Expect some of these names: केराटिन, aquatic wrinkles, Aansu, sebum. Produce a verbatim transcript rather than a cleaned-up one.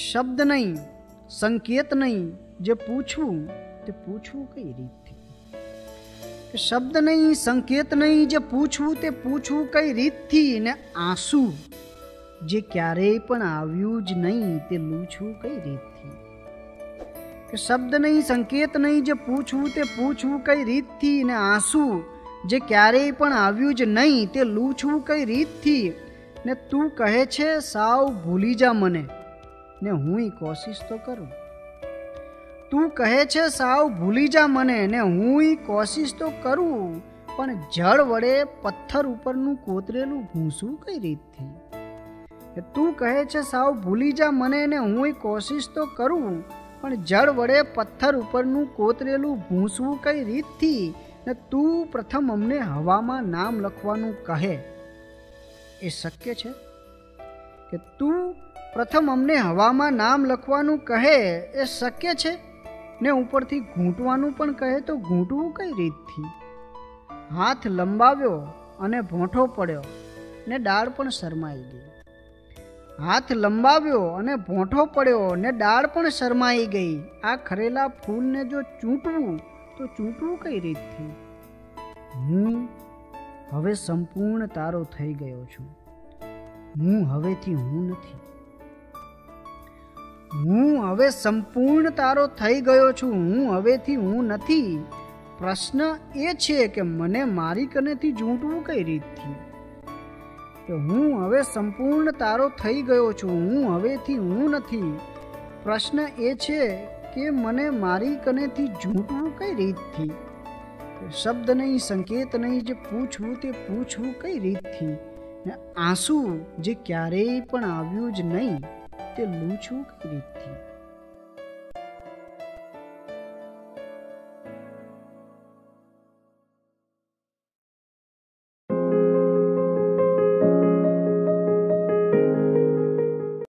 शब्द नहीं, संकेत नहीं, जे पूछूं ते पूछूं कई रीत थी। शब्द नहीं, संकेत नहीं, जे पूछूं ते पूछूं कई रीत थी। ने आंसू जे क्यारे पण आव्यूं ज नहीं ते लूछूं कई रीत थी। शब्द नहीं, संकेत नहीं, जे पूछूं ते पूछूं कई रीत थी। ने आंसू जे क्यारेय पण आव्यूं ज नहीं ते लूछूं कई रीत थी। ने तू कहे छे साव भूली जा मने, ने हुई कोशिश तो करूं। तू कहे छे साव भूली जा मने, ने हुई कोशिश तो करूं, पण जड़ वड़े पत्थर उपरनु कोतरेलु भूंसू कई रीत थी। तू कहे छे साव भूली जा मने, ने हुई कोशिश तो करूं, पण जड़ वड़े पत्थर उपरनु कोतरेलु भूंसवू कई रीत थी। ने तू प्रथम अमने हवा में नाम लखवानु कहे, ए शक्य छे? के तू प्रथम अमने हवा में नाम लखवानु कहे, ए शक्य छे? ने ऊपर थी घूंटवानु पण कहे तो घूंटवू कई रीत थी? हाथ लंबाव्यो अने भोंठो पड्यो, ने डाळ पण शरमाई गई। हाथ लंबाव्यो अने भोंठो पड्यो, ने डाळ पण शरमाई गई। आ खरेला फूल ने जो चूंटवू तो चूंटवू कई रीत थी? हूँ हवे संपूर्ण तारो थई गयो छूं। हूँ हवेथी हूँ नथी। हूँ हवे संपूर्ण तारो थई गयो छूं। हूँ हवेथी हूँ नथी। प्रश्न ए छे के मने मारी कनेथी चूंटवू कई रीत थी? तो हूँ हवे संपूर्ण तारो थई गयो छूं। हूँ हवेथी हूँ नथी। प्रश्न ए छे के मने मारी कनेथी झूठवू कई रीत थी? तो शब्द नहीं, संकेत नहीं, जे पूछवू ते पूछवू कई रीत थी? ने आंसू जे क्यारेय पण आव्यूं ज नहीं ते लूछवू कई रीत थी?